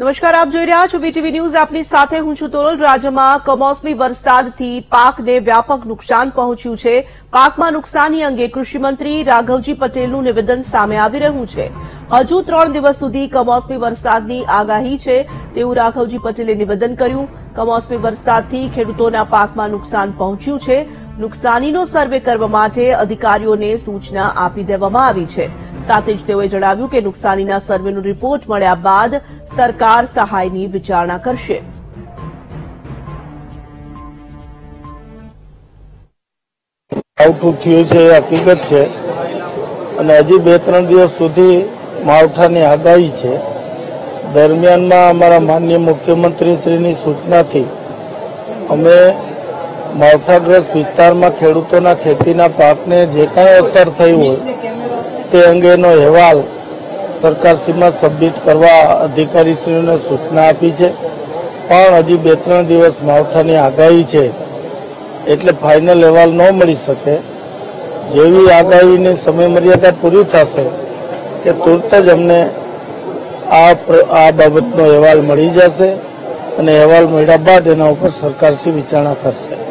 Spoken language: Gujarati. नमस्कार, आप જોઈ રહ્યા છો વીટીવી ન્યૂઝ। આપની સાથે હું છું તોરલ। રાજ્યમાં કમોસમી વરસાદથી પાકને વ્યાપક નુકસાન પહોંચ્યું છે। પાકમાં નુકસાની અંગે કૃષિમંત્રી રાઘવજી પટેલનું નિવેદન સામે આવી રહ્યું છે। હજુ 3 દિવસ સુધી કમોસમી વરસાદની આગાહી છે તેવું રાઘવજી પટેલે નિવેદન કર્યું। કમોસમી વરસાદથી ખેડૂતોના પાકમાં નુકસાન પહોંચ્યું છે। નુકસાનીનો સર્વે કરવા માટે અધિકારીઓને સૂચના આપી દેવામાં આવી છે। સાથે જ તેઓએ જણાવ્યું કે નુકસાનીના સર્વેનો રિપોર્ટ મળ્યા બાદ સરકાર સહાયની વિચારણા કરશે। આઉટપુટ થયું છે એ હકીકત છે અને હજી 2-3 દિવસ સુધી માવઠાની આગાહી છે। દરમિયાનમાં અમારા માનનીય મુખ્યમંત્રીશ્રીની સૂચનાથી અમે માવઠાગ્રસ્ત વિસ્તારમાં ખેડૂતોના ખેતીના પાકને જે કાંઈ અસર થઈ હોય તે અંગેનો અહેવાલ સરકારશ્રીમાં સબમિટ કરવા અધિકારીશ્રીઓને સૂચના આપી છે। પણ હજી 2-3 દિવસ માવઠાની આગાહી છે એટલે ફાઇનલ અહેવાલ ન મળી શકે। જેવી આગાહીની સમયમર્યાદા પૂરી થશે કે તુરત જ અમને આ બાબતનો અહેવાલ મળી જશે અને અહેવાલ મળ્યા બાદ એના ઉપર સરકારશ્રી વિચારણા કરશે।